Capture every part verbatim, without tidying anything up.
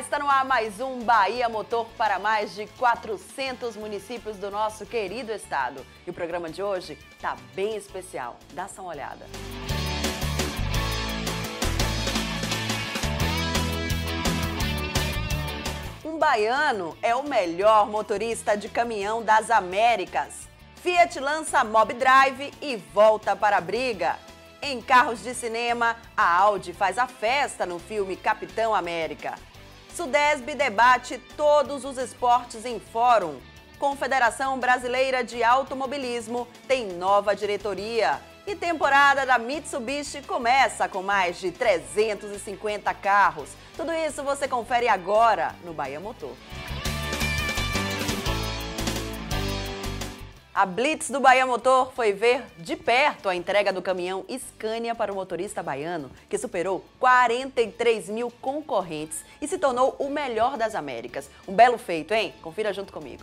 está no ar mais um Bahia Motor para mais de quatrocentos municípios do nosso querido estado. E o programa de hoje está bem especial. Dá só uma olhada. Um baiano é o melhor motorista de caminhão das Américas. Fiat lança Mobi Drive e volta para a briga. Em carros de cinema, a Audi faz a festa no filme Capitão América. Sudesb debate todos os esportes em fórum. Confederação Brasileira de Automobilismo tem nova diretoria. E temporada da Mitsubishi começa com mais de trezentos e cinquenta carros. Tudo isso você confere agora no Bahia Motor. A blitz do Bahia Motor foi ver de perto a entrega do caminhão Scania para o motorista baiano, que superou quarenta e três mil concorrentes e se tornou o melhor das Américas. Um belo feito, hein? Confira junto comigo.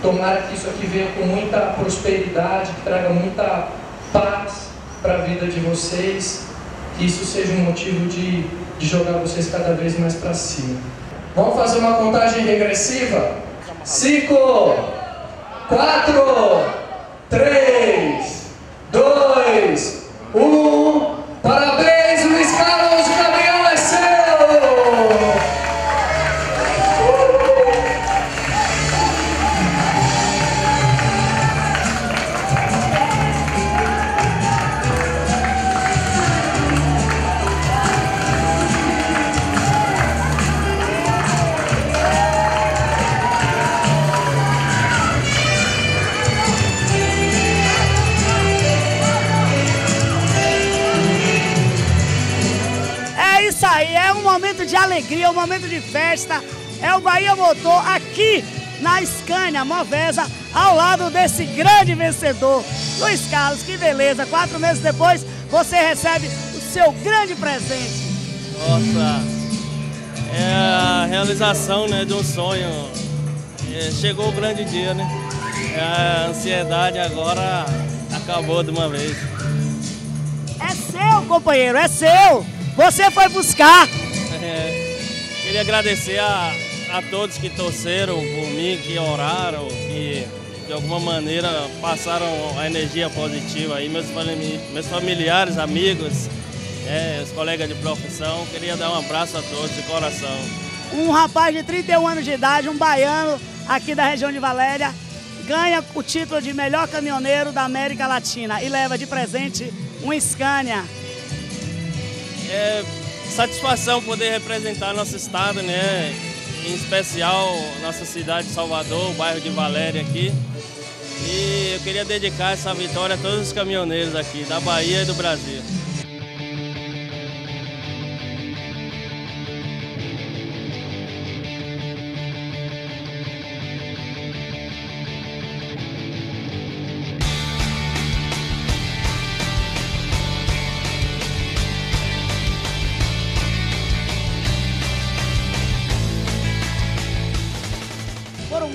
Tomara que isso aqui venha com muita prosperidade, que traga muita paz para a vida de vocês, que isso seja um motivo de, de jogar vocês cada vez mais para cima. Vamos fazer uma contagem regressiva? Cinco! quatro, três, dois, um, parabéns, Luiz Carlos, o caminhão é seu! De alegria, um momento de festa, é o Bahia Motor aqui na Scania Movesa, ao lado desse grande vencedor, Luiz Carlos. Que beleza, quatro meses depois você recebe o seu grande presente. Nossa, é a realização, né, de um sonho, é, chegou o grande dia, né, é, a ansiedade agora acabou de uma vez. É seu, companheiro, é seu, você foi buscar. É, queria agradecer a, a todos que torceram por mim, que oraram, que de alguma maneira passaram a energia positiva aí, meus, meus familiares, amigos, é, os colegas de profissão. Queria dar um abraço a todos de coração. Um rapaz de trinta e um anos de idade, um baiano aqui da região de Valéria, ganha o título de melhor caminhoneiro da América Latina e leva de presente um Scania. É, satisfação poder representar nosso estado, né? Em especial nossa cidade de Salvador, o bairro de Valéria aqui. E eu queria dedicar essa vitória a todos os caminhoneiros aqui, da Bahia e do Brasil.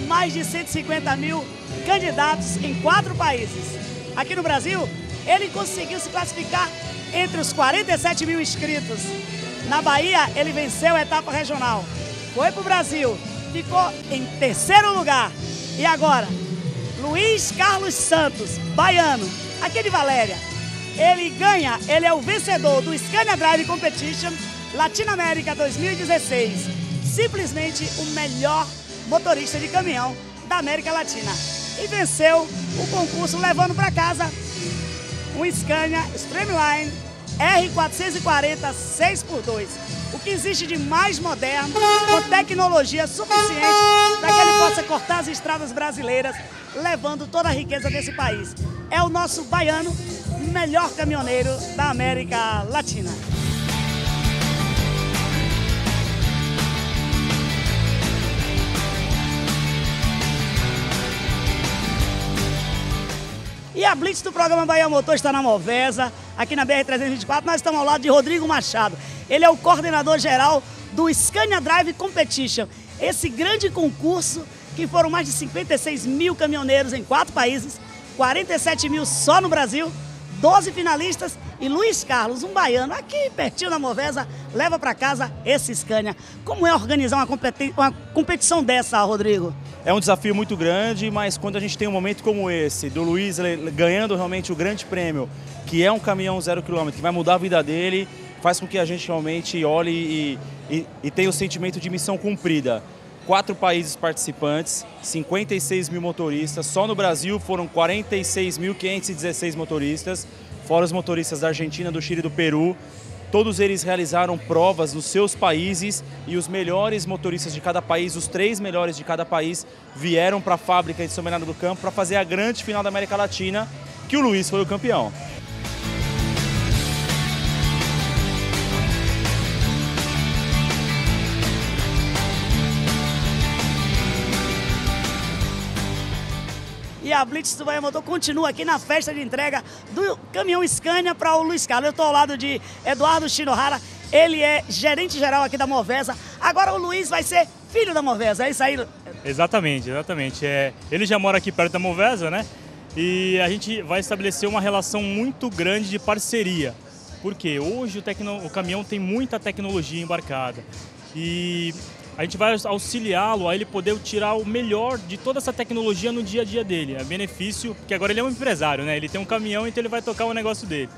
Mais de cento e cinquenta mil candidatos em quatro países. Aqui no Brasil, ele conseguiu se classificar entre os quarenta e sete mil inscritos. Na Bahia, ele venceu a etapa regional. Foi para o Brasil, ficou em terceiro lugar. E agora, Luiz Carlos Santos, baiano, aqui de Valéria. Ele ganha, ele é o vencedor do Scania Drive Competition Latinoamérica dois mil e dezesseis. Simplesmente o melhor motorista de caminhão da América Latina. E venceu o concurso levando para casa um Scania Streamline R quatrocentos e quarenta seis por dois. O que existe de mais moderno, com tecnologia suficiente para que ele possa cortar as estradas brasileiras, levando toda a riqueza desse país. É o nosso baiano melhor caminhoneiro da América Latina. E a blitz do programa Bahia Motor está na Movesa, aqui na B R trezentos e vinte e quatro. Nós estamos ao lado de Rodrigo Machado. Ele é o coordenador-geral do Scania Drive Competition. Esse grande concurso que foram mais de cinquenta e seis mil caminhoneiros em quatro países, quarenta e sete mil só no Brasil, doze finalistas e Luiz Carlos, um baiano, aqui pertinho da Movesa, leva para casa esse Scania. Como é organizar uma, competi uma competição dessa, Rodrigo? É um desafio muito grande, mas quando a gente tem um momento como esse, do Luiz ganhando realmente o grande prêmio, que é um caminhão zero quilômetro, que vai mudar a vida dele, faz com que a gente realmente olhe e, e, e tenha o sentimento de missão cumprida. Quatro países participantes, cinquenta e seis mil motoristas, só no Brasil foram quarenta e seis mil quinhentos e dezesseis motoristas, fora os motoristas da Argentina, do Chile e do Peru. Todos eles realizaram provas nos seus países e os melhores motoristas de cada país, os três melhores de cada país, vieram para a fábrica de São Bernardo do Campo para fazer a grande final da América Latina, que o Luiz foi o campeão. E a Blitz do Bahia Motor continua aqui na festa de entrega do caminhão Scania para o Luiz Carlos. Eu estou ao lado de Eduardo Shinohara, ele é gerente geral aqui da Movesa. Agora o Luiz vai ser filho da Movesa, é isso aí? Exatamente, exatamente. É, ele já mora aqui perto da Movesa, né? E a gente vai estabelecer uma relação muito grande de parceria. Porque hoje o, tecno, o caminhão tem muita tecnologia embarcada. E a gente vai auxiliá-lo a ele poder tirar o melhor de toda essa tecnologia no dia a dia dele. É benefício, porque agora ele é um empresário, né? Ele tem um caminhão, então ele vai tocar o negócio dele.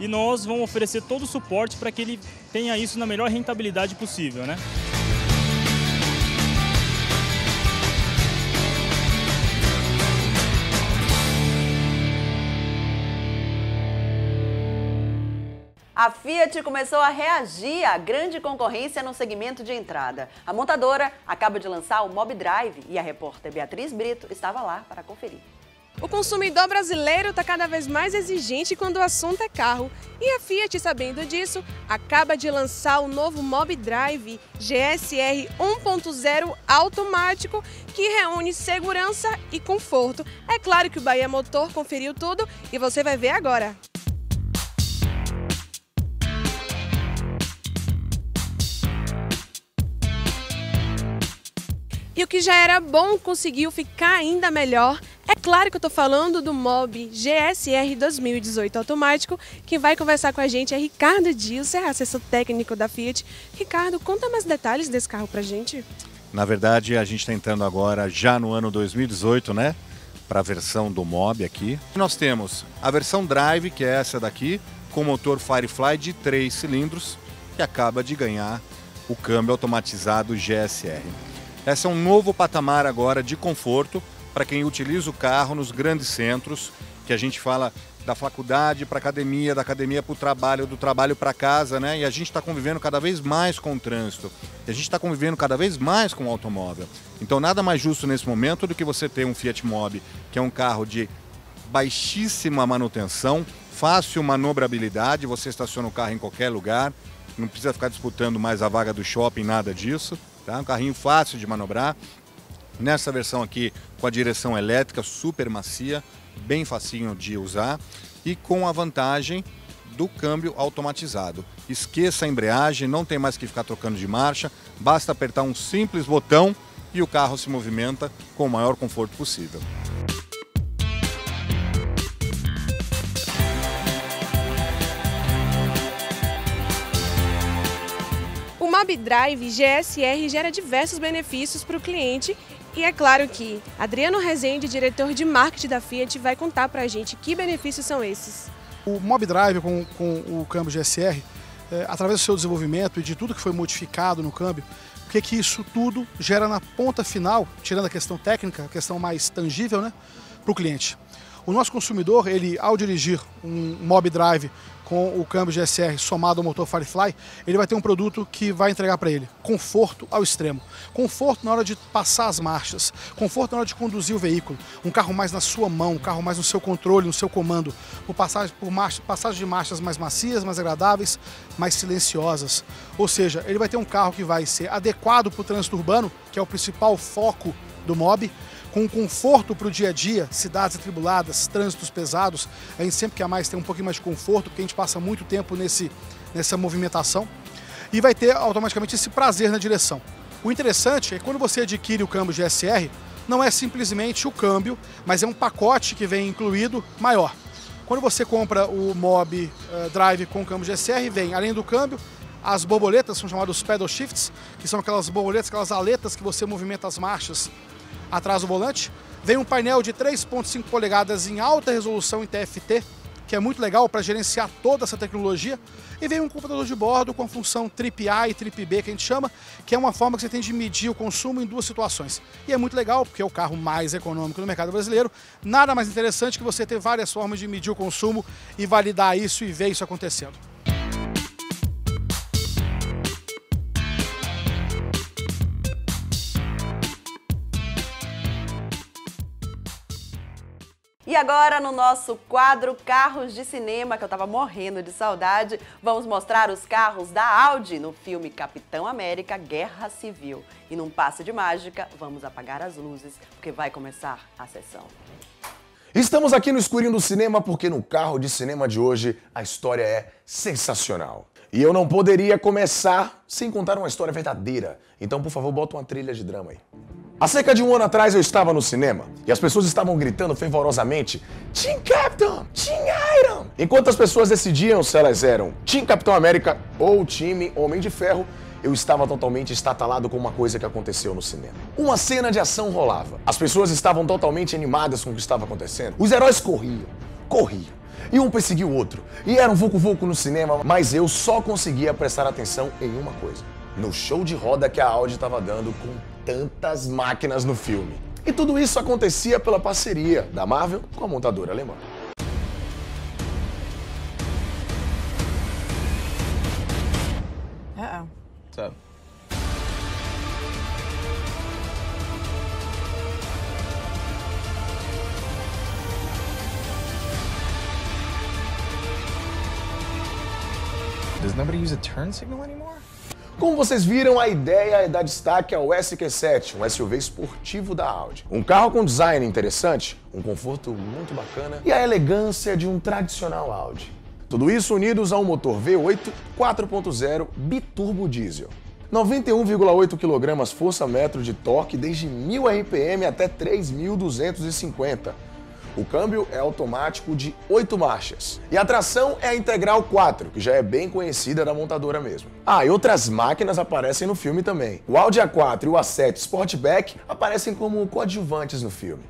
E nós vamos oferecer todo o suporte para que ele tenha isso na melhor rentabilidade possível, né? A Fiat começou a reagir à grande concorrência no segmento de entrada. A montadora acaba de lançar o Mobi Drive e a repórter Beatriz Brito estava lá para conferir. O consumidor brasileiro está cada vez mais exigente quando o assunto é carro. E a Fiat, sabendo disso, acaba de lançar o novo Mobi Drive G S R um ponto zero automático, que reúne segurança e conforto. É claro que o Bahia Motor conferiu tudo e você vai ver agora. E o que já era bom conseguiu ficar ainda melhor. É claro que eu estou falando do Mobi G S R dois mil e dezoito automático. Quem vai conversar com a gente é Ricardo Dias, é assessor técnico da Fiat. Ricardo, conta mais detalhes desse carro pra gente. Na verdade, a gente está entrando agora já no ano dois mil e dezoito, né? Para a versão do Mobi aqui. Nós temos a versão Drive, que é essa daqui, com motor Firefly de três cilindros, que acaba de ganhar o câmbio automatizado G S R. Esse é um novo patamar agora de conforto para quem utiliza o carro nos grandes centros, que a gente fala da faculdade para a academia, da academia para o trabalho, do trabalho para casa, né? E a gente está convivendo cada vez mais com o trânsito, e a gente está convivendo cada vez mais com o automóvel. Então nada mais justo nesse momento do que você ter um Fiat Mobi, que é um carro de baixíssima manutenção, fácil manobrabilidade, você estaciona o carro em qualquer lugar, não precisa ficar disputando mais a vaga do shopping, nada disso. Tá? Um carrinho fácil de manobrar, nessa versão aqui com a direção elétrica super macia, bem facinho de usar e com a vantagem do câmbio automatizado. Esqueça a embreagem, não tem mais que ficar trocando de marcha, basta apertar um simples botão e o carro se movimenta com o maior conforto possível. O Mobi Drive G S R gera diversos benefícios para o cliente e é claro que Adriano Rezende, diretor de marketing da Fiat, vai contar para a gente que benefícios são esses. O Mobi Drive com, com o câmbio G S R, é, através do seu desenvolvimento e de tudo que foi modificado no câmbio, o que, que isso tudo gera na ponta final, tirando a questão técnica, a questão mais tangível, né, para o cliente. O nosso consumidor, ele, ao dirigir um Mobi Drive com o câmbio G S R somado ao motor Firefly, ele vai ter um produto que vai entregar para ele conforto ao extremo. Conforto na hora de passar as marchas, conforto na hora de conduzir o veículo, um carro mais na sua mão, um carro mais no seu controle, no seu comando, por passagem, por marcha, passagem de marchas mais macias, mais agradáveis, mais silenciosas. Ou seja, ele vai ter um carro que vai ser adequado para o trânsito urbano, que é o principal foco do Mobi, com conforto para o dia a dia, cidades atribuladas, trânsitos pesados. A gente sempre quer mais ter um pouquinho mais de conforto, porque a gente passa muito tempo nesse, nessa movimentação. E vai ter automaticamente esse prazer na direção. O interessante é que quando você adquire o câmbio G S R, não é simplesmente o câmbio, mas é um pacote que vem incluído maior. Quando você compra o Mobi uh, Drive com o câmbio G S R, vem, além do câmbio, as borboletas, são chamadas Paddle Shifts, que são aquelas borboletas, aquelas aletas que você movimenta as marchas atrás do volante. Vem um painel de três vírgula cinco polegadas em alta resolução em T F T, que é muito legal para gerenciar toda essa tecnologia. E vem um computador de bordo com a função Trip A e Trip B, que a gente chama, que é uma forma que você tem de medir o consumo em duas situações. E é muito legal, porque é o carro mais econômico no mercado brasileiro. Nada mais interessante que você ter várias formas de medir o consumo e validar isso e ver isso acontecendo. E agora, no nosso quadro Carros de Cinema, que eu tava morrendo de saudade, vamos mostrar os carros da Audi no filme Capitão América Guerra Civil. E num passe de mágica, vamos apagar as luzes, porque vai começar a sessão. Estamos aqui no escurinho do cinema, porque no Carro de Cinema de hoje a história é sensacional. E eu não poderia começar sem contar uma história verdadeira. Então, por favor, bota uma trilha de drama aí. Há cerca de um ano atrás eu estava no cinema e as pessoas estavam gritando fervorosamente Team Captain! Team Iron! Enquanto as pessoas decidiam se elas eram Team Capitão América ou Time Homem de Ferro, eu estava totalmente estatalado com uma coisa que aconteceu no cinema. Uma cena de ação rolava. As pessoas estavam totalmente animadas com o que estava acontecendo. Os heróis corriam, corriam. E um perseguiu o outro. E era um vucu-vucu no cinema, mas eu só conseguia prestar atenção em uma coisa. No show de roda que a Audi estava dando com tantas máquinas no filme. E tudo isso acontecia pela parceria da Marvel com a montadora alemã. Uh-oh. What's up? Does nobody use a turn signal anymore? Como vocês viram, a ideia é dar destaque ao S Q sete, um S U V esportivo da Audi. Um carro com design interessante, um conforto muito bacana e a elegância de um tradicional Audi. Tudo isso unidos a um motor V oito quatro ponto zero biturbo diesel. noventa e um vírgula oito quilos força-metro de torque desde mil R P M até três mil duzentos e cinquenta. O câmbio é automático de oito marchas. E a tração é a Integral quatro, que já é bem conhecida da montadora mesmo. Ah, e outras máquinas aparecem no filme também. O Audi A quatro e o A sete Sportback aparecem como coadjuvantes no filme.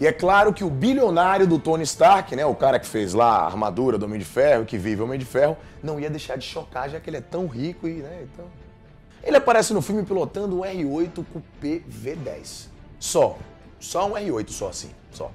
E é claro que o bilionário do Tony Stark, né, o cara que fez lá a armadura do Homem de Ferro, que vive o Homem de Ferro, não ia deixar de chocar, já que ele é tão rico e... né, então... Ele aparece no filme pilotando um R oito Coupé V dez. Só. Só um R oito, só assim. Só.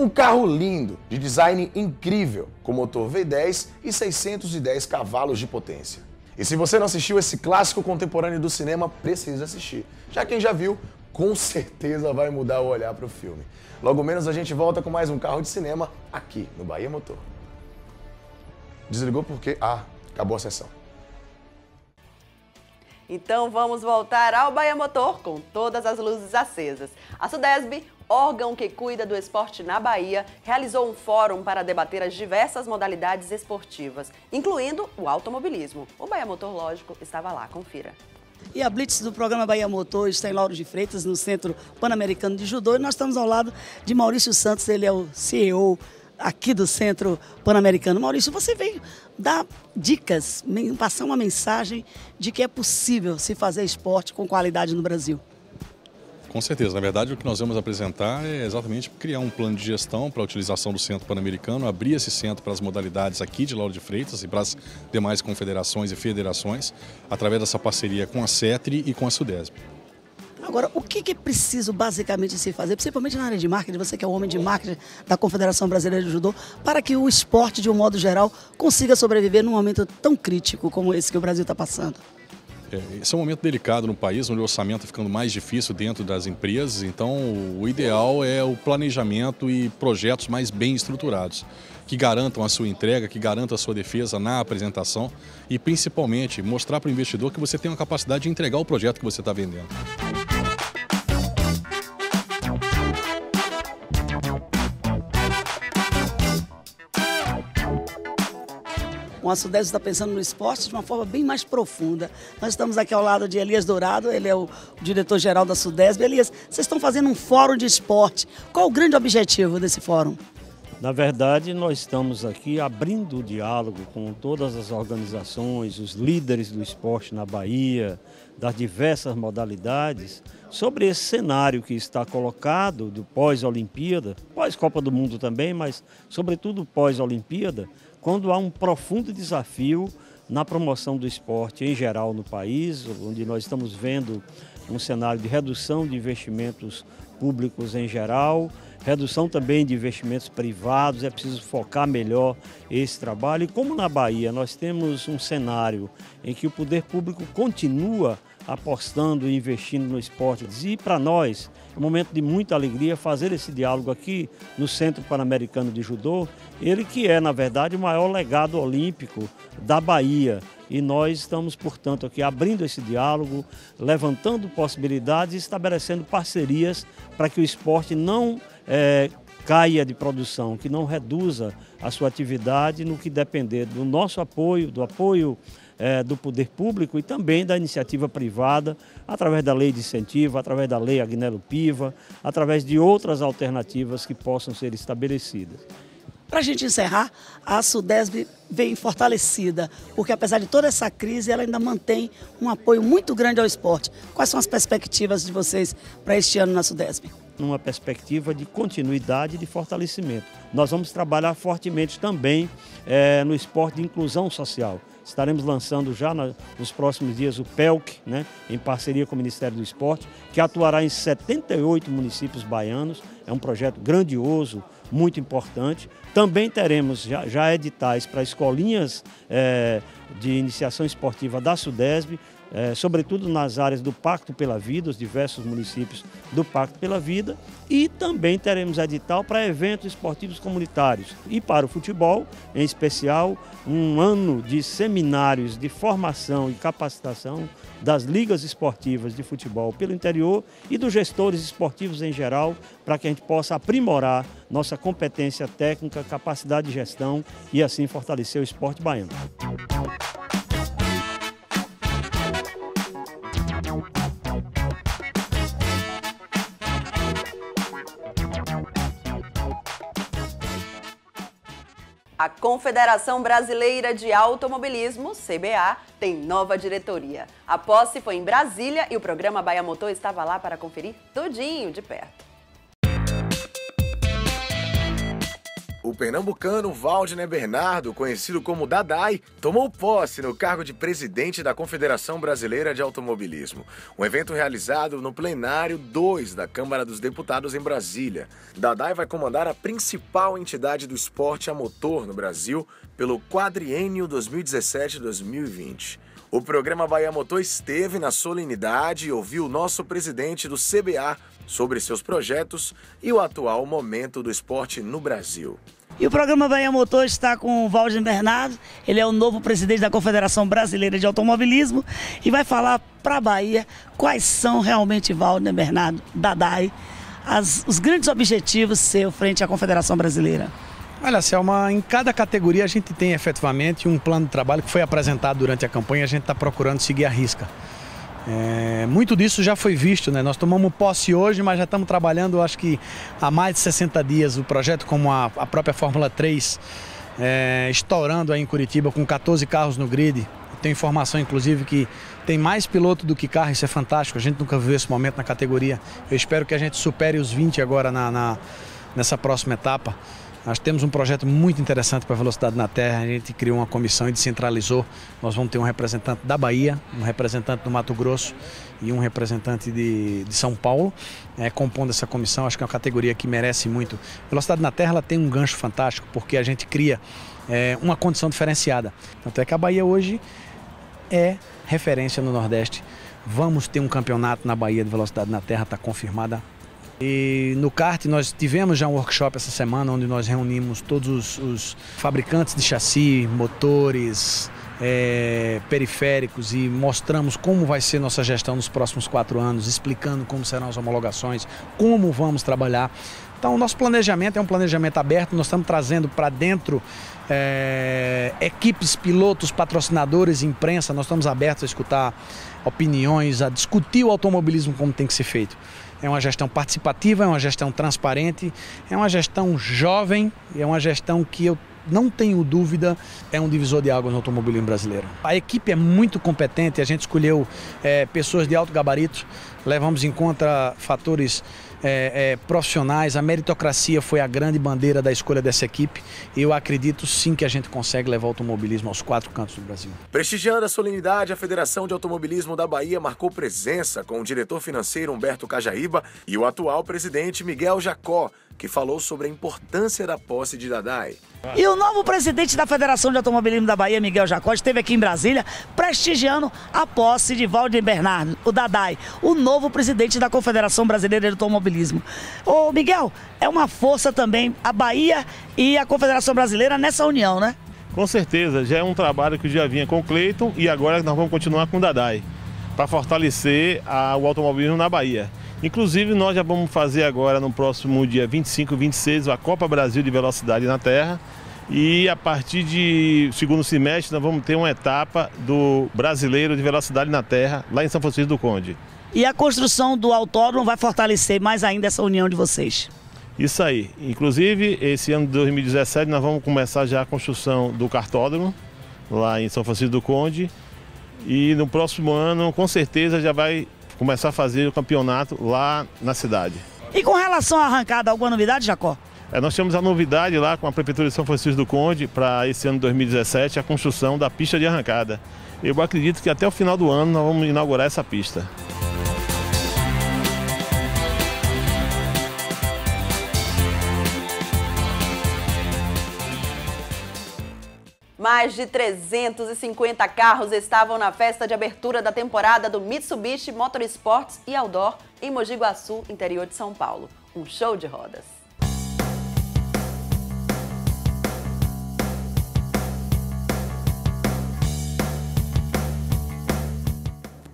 Um carro lindo, de design incrível, com motor V dez e seiscentos e dez cavalos de potência. E se você não assistiu esse clássico contemporâneo do cinema, precisa assistir. Já quem já viu, com certeza vai mudar o olhar para o filme. Logo menos a gente volta com mais um carro de cinema aqui no Bahia Motor. Desligou porque... ah, acabou a sessão. Então vamos voltar ao Bahia Motor com todas as luzes acesas. A Sudesb, órgão que cuida do esporte na Bahia, realizou um fórum para debater as diversas modalidades esportivas, incluindo o automobilismo. O Bahia Motor, lógico, estava lá. Confira. E a Blitz do programa Bahia Motor está em Lauro de Freitas, no Centro Pan-Americano de Judô, e nós estamos ao lado de Maurício Santos, ele é o C E O aqui do Centro Pan-Americano. Maurício, você veio dar dicas, passar uma mensagem de que é possível se fazer esporte com qualidade no Brasil. Com certeza. Na verdade, o que nós vamos apresentar é exatamente criar um plano de gestão para a utilização do Centro Pan-Americano, abrir esse centro para as modalidades aqui de Lauro de Freitas e para as demais confederações e federações, através dessa parceria com a CETRI e com a Sudesb. Agora, o que é preciso basicamente se fazer, principalmente na área de marketing, você que é o homem de marketing da Confederação Brasileira de Judô, para que o esporte, de um modo geral, consiga sobreviver num momento tão crítico como esse que o Brasil está passando? É, esse é um momento delicado no país, onde o orçamento está ficando mais difícil dentro das empresas, então o ideal é o planejamento e projetos mais bem estruturados, que garantam a sua entrega, que garantam a sua defesa na apresentação e, principalmente, mostrar para o investidor que você tem uma capacidade de entregar o projeto que você está vendendo. com a Sudesb está pensando no esporte de uma forma bem mais profunda. Nós estamos aqui ao lado de Elias Dourado, ele é o diretor-geral da Sudesb. Elias, vocês estão fazendo um fórum de esporte. Qual o grande objetivo desse fórum? Na verdade, nós estamos aqui abrindo o diálogo com todas as organizações, os líderes do esporte na Bahia, das diversas modalidades, sobre esse cenário que está colocado do pós-Olimpíada, pós-Copa do Mundo também, mas sobretudo pós-Olimpíada, quando há um profundo desafio na promoção do esporte em geral no país, onde nós estamos vendo um cenário de redução de investimentos públicos em geral, redução também de investimentos privados, é preciso focar melhor esse trabalho. E como na Bahia nós temos um cenário em que o poder público continua apostando e investindo no esporte, e para nós é um momento de muita alegria fazer esse diálogo aqui no Centro Pan-Americano de Judô, ele que é, na verdade, o maior legado olímpico da Bahia. E nós estamos, portanto, aqui abrindo esse diálogo, levantando possibilidades e estabelecendo parcerias para que o esporte não é, caia de produção, que não reduza a sua atividade no que depender do nosso apoio, do apoio é, do poder público e também da iniciativa privada, através da lei de incentivo, através da lei Agnello Piva, através de outras alternativas que possam ser estabelecidas. Para a gente encerrar, a Sudesb vem fortalecida, porque apesar de toda essa crise, ela ainda mantém um apoio muito grande ao esporte. Quais são as perspectivas de vocês para este ano na Sudesb? Numa perspectiva de continuidade e de fortalecimento. Nós vamos trabalhar fortemente também é, no esporte de inclusão social. Estaremos lançando já nos próximos dias o P E L C, né, em parceria com o Ministério do Esporte, que atuará em setenta e oito municípios baianos. É um projeto grandioso, muito importante. Também teremos já, já editais para escolinhas é, de iniciação esportiva da Sudesb, É, sobretudo nas áreas do Pacto pela Vida, os diversos municípios do Pacto pela Vida, e também teremos edital para eventos esportivos comunitários e para o futebol, em especial, um ano de seminários de formação e capacitação das ligas esportivas de futebol pelo interior e dos gestores esportivos em geral, para que a gente possa aprimorar nossa competência técnica, capacidade de gestão e assim fortalecer o esporte baiano. A Confederação Brasileira de Automobilismo, C B A, tem nova diretoria. A posse foi em Brasília e o programa Bahia Motor estava lá para conferir tudinho de perto. O pernambucano Valden Bernardo, conhecido como Dadai, tomou posse no cargo de presidente da Confederação Brasileira de Automobilismo, um evento realizado no plenário dois da Câmara dos Deputados em Brasília. Dadai vai comandar a principal entidade do esporte a motor no Brasil pelo quadriênio dois mil e dezessete a dois mil e vinte. O programa Bahia Motor esteve na solenidade e ouviu o nosso presidente do C B A sobre seus projetos e o atual momento do esporte no Brasil. E o programa Bahia Motor está com o Valden Bernardo, ele é o novo presidente da Confederação Brasileira de Automobilismo e vai falar para a Bahia quais são realmente, Valden Bernardo, Dadai, as, os grandes objetivos seu frente à Confederação Brasileira. Olha, Selma, em cada categoria a gente tem efetivamente um plano de trabalho que foi apresentado durante a campanha e a gente está procurando seguir à risca. É, muito disso já foi visto, né? Nós tomamos posse hoje, mas já estamos trabalhando, acho que há mais de sessenta dias, o projeto como a, a própria Fórmula três, é, estourando aí em Curitiba com quatorze carros no grid. Tem informação, inclusive, que tem mais piloto do que carro, isso é fantástico. A gente nunca viu esse momento na categoria. Eu espero que a gente supere os vinte agora na, na, nessa próxima etapa. Nós temos um projeto muito interessante para a Velocidade na Terra, a gente criou uma comissão e descentralizou. Nós vamos ter um representante da Bahia, um representante do Mato Grosso e um representante de, de São Paulo, é, compondo essa comissão. Acho que é uma categoria que merece muito. Velocidade na Terra ela tem um gancho fantástico, porque a gente cria é, uma condição diferenciada. Tanto é que a Bahia hoje é referência no Nordeste. Vamos ter um campeonato na Bahia de Velocidade na Terra, está confirmada. E no kart nós tivemos já um workshop essa semana, onde nós reunimos todos os, os fabricantes de chassi, motores, é, periféricos e mostramos como vai ser nossa gestão nos próximos quatro anos, explicando como serão as homologações, como vamos trabalhar. Então, o nosso planejamento é um planejamento aberto, nós estamos trazendo para dentro é, equipes, pilotos, patrocinadores, imprensa, nós estamos abertos a escutar opiniões, a discutir o automobilismo como tem que ser feito. É uma gestão participativa, é uma gestão transparente, é uma gestão jovem, é uma gestão que eu não tenho dúvida, é um divisor de águas no automobilismo brasileiro. A equipe é muito competente, a gente escolheu é, pessoas de alto gabarito, levamos em conta fatores é, é, profissionais, a meritocracia foi a grande bandeira da escolha dessa equipe e eu acredito sim que a gente consegue levar o automobilismo aos quatro cantos do Brasil. Prestigiando a solenidade, a Federação de Automobilismo da Bahia marcou presença com o diretor financeiro Humberto Cajaíba e o atual presidente Miguel Jacó, que falou sobre a importância da posse de Dadai. E o novo presidente da Federação de Automobilismo da Bahia, Miguel Jacó, esteve aqui em Brasília prestigiando a posse de Valden Bernardo, o Dadai, o novo presidente da Confederação Brasileira de Automobilismo. Ô Miguel, é uma força também a Bahia e a Confederação Brasileira nessa união, né? Com certeza, já é um trabalho que já vinha com o Cleiton e agora nós vamos continuar com o Dadai, para fortalecer a, o automobilismo na Bahia. Inclusive, nós já vamos fazer agora, no próximo dia vinte e cinco e vinte e seis, a Copa Brasil de Velocidade na Terra. E a partir de segundo semestre, nós vamos ter uma etapa do Brasileiro de Velocidade na Terra, lá em São Francisco do Conde. E a construção do autódromo vai fortalecer mais ainda essa união de vocês? Isso aí. Inclusive, esse ano de dois mil e dezessete, nós vamos começar já a construção do kartódromo, lá em São Francisco do Conde. E no próximo ano, com certeza, já vai começar a fazer o campeonato lá na cidade. E com relação à arrancada, alguma novidade, Jacó? É, nós temos a novidade lá com a Prefeitura de São Francisco do Conde para esse ano de dois mil e dezessete, a construção da pista de arrancada. Eu acredito que até o final do ano nós vamos inaugurar essa pista. Mais de trezentos e cinquenta carros estavam na festa de abertura da temporada do Mitsubishi Motorsports e Outdoor em Mogi Guaçu, interior de São Paulo. Um show de rodas.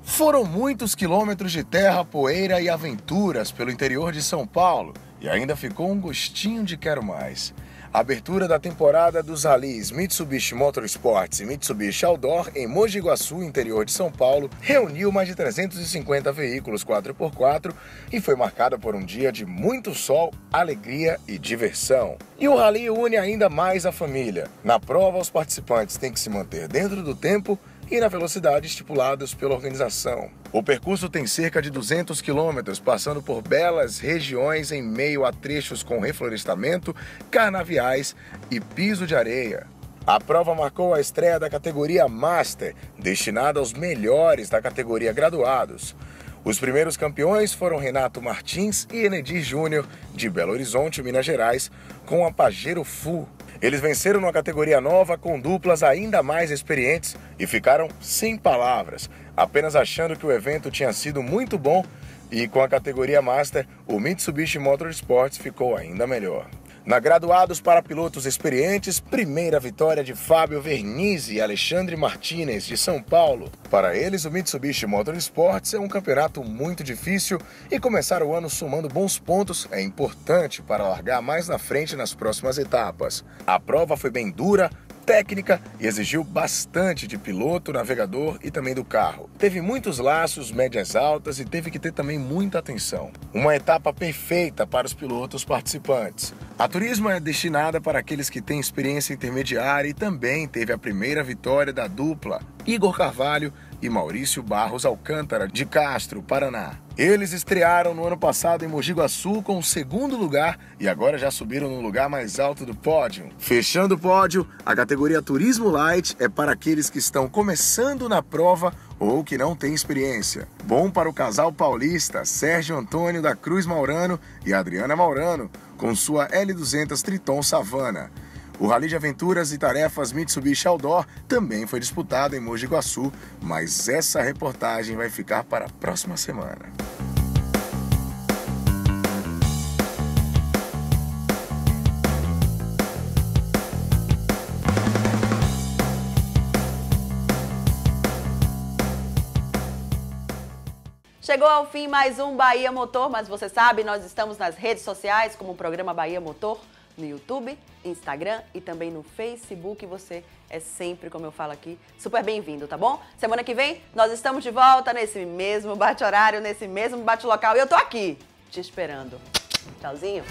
Foram muitos quilômetros de terra, poeira e aventuras pelo interior de São Paulo e ainda ficou um gostinho de quero mais. A abertura da temporada dos ralis Mitsubishi Motorsports e Mitsubishi Outdoor em Mogi Guaçu, interior de São Paulo, reuniu mais de trezentos e cinquenta veículos quatro por quatro e foi marcada por um dia de muito sol, alegria e diversão. E o rali une ainda mais a família. Na prova, os participantes têm que se manter dentro do tempo e na velocidade estipulados pela organização. O percurso tem cerca de duzentos quilômetros, passando por belas regiões em meio a trechos com reflorestamento, canaviais e piso de areia. A prova marcou a estreia da categoria Master, destinada aos melhores da categoria graduados. Os primeiros campeões foram Renato Martins e Enedir Júnior, de Belo Horizonte, Minas Gerais, com a Pajero Full. Eles venceram numa categoria nova com duplas ainda mais experientes e ficaram sem palavras, apenas achando que o evento tinha sido muito bom e com a categoria Master, o Mitsubishi Motorsports ficou ainda melhor. Na Graduados para Pilotos Experientes, primeira vitória de Fábio Vernizzi e Alexandre Martinez, de São Paulo. Para eles, o Mitsubishi Motorsports é um campeonato muito difícil e começar o ano somando bons pontos é importante para largar mais na frente nas próximas etapas. A prova foi bem dura, técnica e exigiu bastante de piloto, navegador e também do carro. Teve muitos laços, médias altas e teve que ter também muita atenção. Uma etapa perfeita para os pilotos participantes. A Turismo é destinada para aqueles que têm experiência intermediária e também teve a primeira vitória da dupla Igor Carvalho e Maurício Barros Alcântara, de Castro, Paraná. Eles estrearam no ano passado em Mogi Guaçu com o segundo lugar e agora já subiram no lugar mais alto do pódio. Fechando o pódio, a categoria Turismo Light é para aqueles que estão começando na prova ou que não têm experiência. Bom para o casal paulista Sérgio Antônio da Cruz Maurano e Adriana Maurano, com sua L duzentos Triton Savana. O Rally de Aventuras e Tarefas Mitsubishi Outdoor também foi disputado em Mogi Guaçu, mas essa reportagem vai ficar para a próxima semana. Chegou ao fim mais um Bahia Motor, mas você sabe, nós estamos nas redes sociais como o programa Bahia Motor, no YouTube, Instagram e também no Facebook. Você é sempre, como eu falo aqui, super bem-vindo, tá bom? Semana que vem nós estamos de volta nesse mesmo bate-horário, nesse mesmo bate-local. E eu tô aqui, te esperando. Tchauzinho!